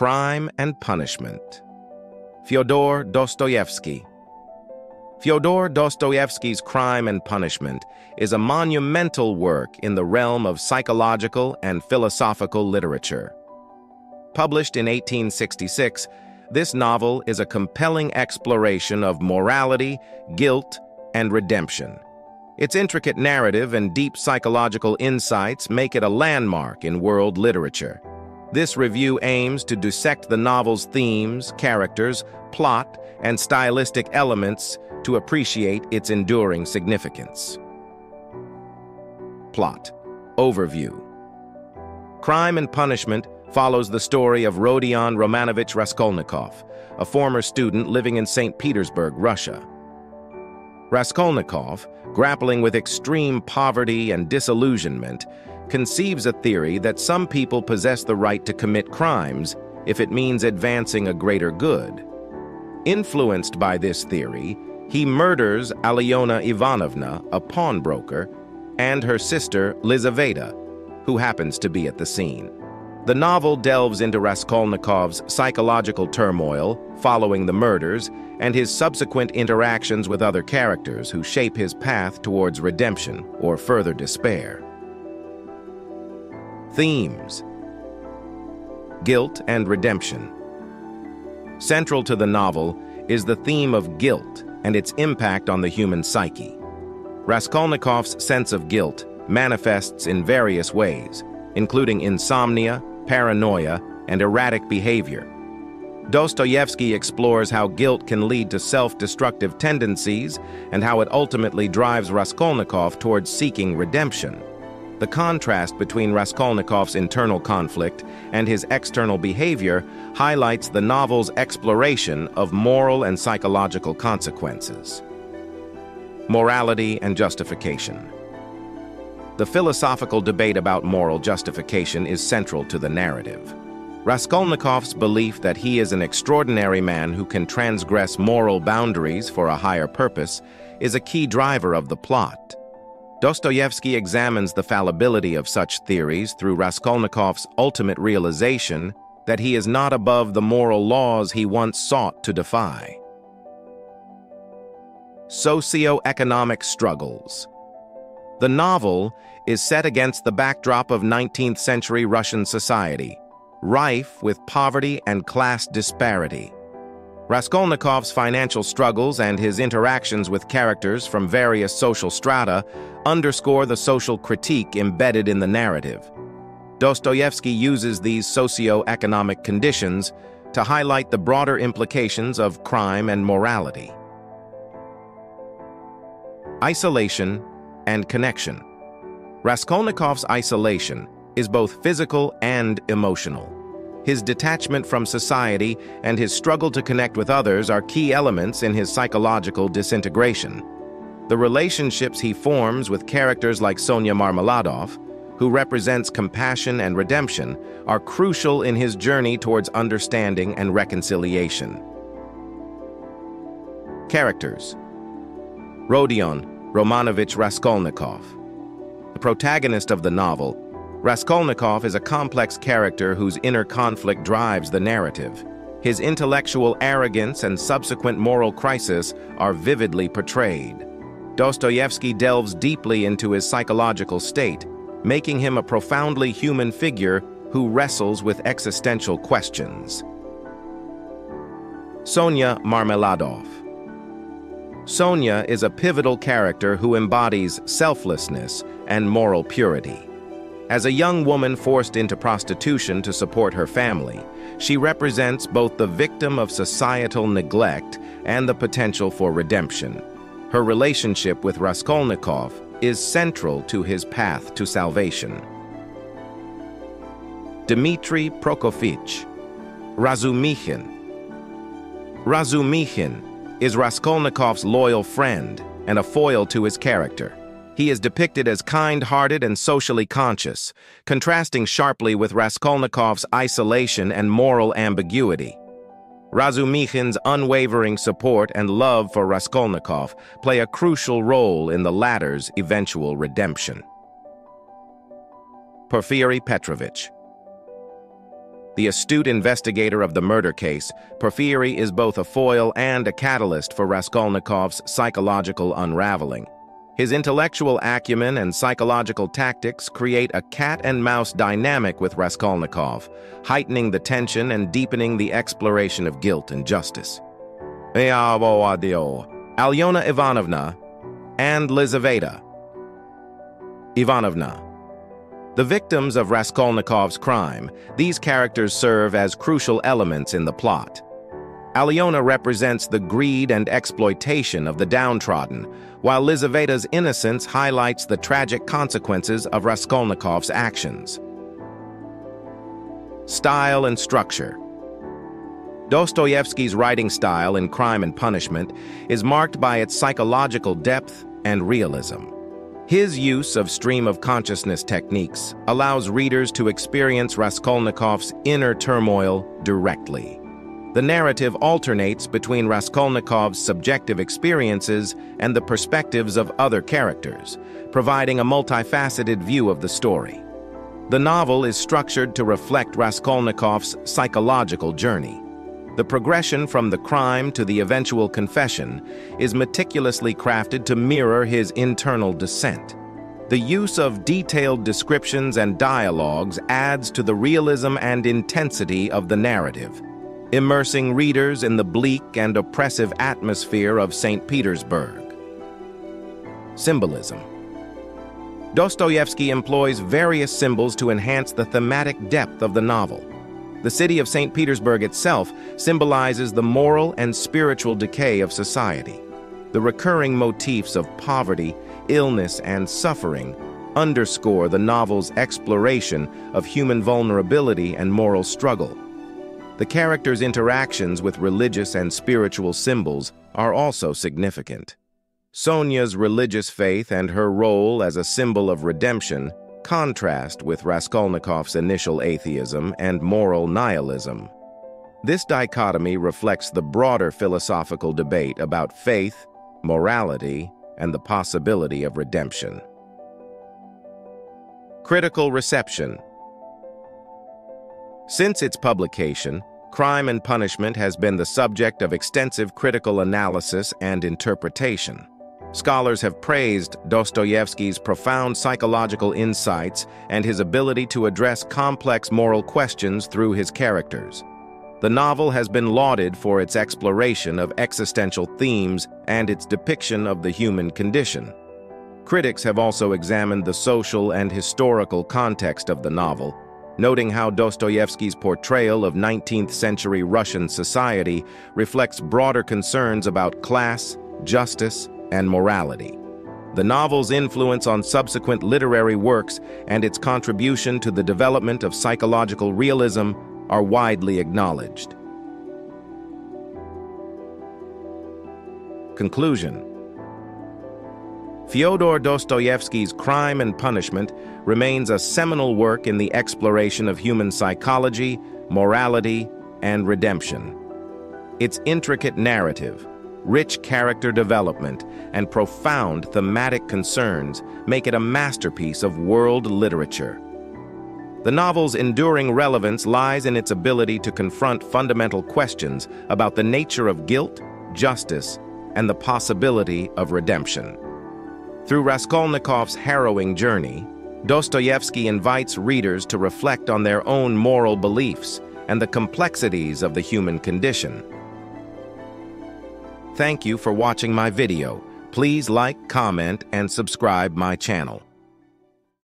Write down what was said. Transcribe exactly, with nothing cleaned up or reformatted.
Crime and Punishment. Fyodor Dostoevsky. Fyodor Dostoevsky's Crime and Punishment is a monumental work in the realm of psychological and philosophical literature. Published in eighteen sixty-six, this novel is a compelling exploration of morality, guilt, and redemption. Its intricate narrative and deep psychological insights make it a landmark in world literature. This review aims to dissect the novel's themes, characters, plot, and stylistic elements to appreciate its enduring significance. Plot Overview. Crime and Punishment follows the story of Rodion Romanovich Raskolnikov, a former student living in Saint Petersburg, Russia. Raskolnikov, grappling with extreme poverty and disillusionment, conceives a theory that some people possess the right to commit crimes if it means advancing a greater good. Influenced by this theory, he murders Alyona Ivanovna, a pawnbroker, and her sister Lizaveta, who happens to be at the scene. The novel delves into Raskolnikov's psychological turmoil following the murders and his subsequent interactions with other characters who shape his path towards redemption or further despair. Themes: Guilt and Redemption. Central to the novel is the theme of guilt and its impact on the human psyche. Raskolnikov's sense of guilt manifests in various ways, including insomnia, paranoia, and erratic behavior. Dostoevsky explores how guilt can lead to self-destructive tendencies and how it ultimately drives Raskolnikov towards seeking redemption. The contrast between Raskolnikov's internal conflict and his external behavior highlights the novel's exploration of moral and psychological consequences. Morality and Justification. The philosophical debate about moral justification is central to the narrative. Raskolnikov's belief that he is an extraordinary man who can transgress moral boundaries for a higher purpose is a key driver of the plot. Dostoevsky examines the fallibility of such theories through Raskolnikov's ultimate realization that he is not above the moral laws he once sought to defy. Socioeconomic Struggles. The novel is set against the backdrop of nineteenth century Russian society, rife with poverty and class disparity. Raskolnikov's financial struggles and his interactions with characters from various social strata underscore the social critique embedded in the narrative. Dostoevsky uses these socio-economic conditions to highlight the broader implications of crime and morality. Isolation and Connection. Raskolnikov's isolation is both physical and emotional. His detachment from society and his struggle to connect with others are key elements in his psychological disintegration. The relationships he forms with characters like Sonia Marmeladov, who represents compassion and redemption, are crucial in his journey towards understanding and reconciliation. Characters. Rodion Romanovich Raskolnikov. The protagonist of the novel, Raskolnikov is a complex character whose inner conflict drives the narrative. His intellectual arrogance and subsequent moral crisis are vividly portrayed. Dostoevsky delves deeply into his psychological state, making him a profoundly human figure who wrestles with existential questions. Sonia Marmeladov. Sonia is a pivotal character who embodies selflessness and moral purity. As a young woman forced into prostitution to support her family, she represents both the victim of societal neglect and the potential for redemption. Her relationship with Raskolnikov is central to his path to salvation. Dmitri Prokofitch. Razumihin. Razumihin is Raskolnikov's loyal friend and a foil to his character. He is depicted as kind-hearted and socially conscious, contrasting sharply with Raskolnikov's isolation and moral ambiguity. Razumihin's unwavering support and love for Raskolnikov play a crucial role in the latter's eventual redemption. Porfiry Petrovich. The astute investigator of the murder case, Porfiry is both a foil and a catalyst for Raskolnikov's psychological unraveling. His intellectual acumen and psychological tactics create a cat-and-mouse dynamic with Raskolnikov, heightening the tension and deepening the exploration of guilt and justice. Alyona Ivanovna and Lizaveta Ivanovna. The victims of Raskolnikov's crime, these characters serve as crucial elements in the plot. Alyona represents the greed and exploitation of the downtrodden, while Lizaveta's innocence highlights the tragic consequences of Raskolnikov's actions. Style and structure. Dostoevsky's writing style in Crime and Punishment is marked by its psychological depth and realism. His use of stream-of-consciousness techniques allows readers to experience Raskolnikov's inner turmoil directly. The narrative alternates between Raskolnikov's subjective experiences and the perspectives of other characters, providing a multifaceted view of the story. The novel is structured to reflect Raskolnikov's psychological journey. The progression from the crime to the eventual confession is meticulously crafted to mirror his internal descent. The use of detailed descriptions and dialogues adds to the realism and intensity of the narrative, immersing readers in the bleak and oppressive atmosphere of Saint Petersburg. Symbolism. Dostoevsky employs various symbols to enhance the thematic depth of the novel. The city of Saint Petersburg itself symbolizes the moral and spiritual decay of society. The recurring motifs of poverty, illness, and suffering underscore the novel's exploration of human vulnerability and moral struggle. The characters' interactions with religious and spiritual symbols are also significant. Sonia's religious faith and her role as a symbol of redemption contrast with Raskolnikov's initial atheism and moral nihilism. This dichotomy reflects the broader philosophical debate about faith, morality, and the possibility of redemption. Critical reception. Since its publication, Crime and Punishment has been the subject of extensive critical analysis and interpretation. Scholars have praised Dostoevsky's profound psychological insights and his ability to address complex moral questions through his characters. The novel has been lauded for its exploration of existential themes and its depiction of the human condition. Critics have also examined the social and historical context of the novel, noting how Dostoevsky's portrayal of nineteenth century Russian society reflects broader concerns about class, justice, and morality. The novel's influence on subsequent literary works and its contribution to the development of psychological realism are widely acknowledged. Conclusion. Fyodor Dostoevsky's Crime and Punishment remains a seminal work in the exploration of human psychology, morality, and redemption. Its intricate narrative, rich character development, and profound thematic concerns make it a masterpiece of world literature. The novel's enduring relevance lies in its ability to confront fundamental questions about the nature of guilt, justice, and the possibility of redemption. Through Raskolnikov's harrowing journey, Dostoevsky invites readers to reflect on their own moral beliefs and the complexities of the human condition. Thank you for watching my video. Please like, comment, and subscribe my channel.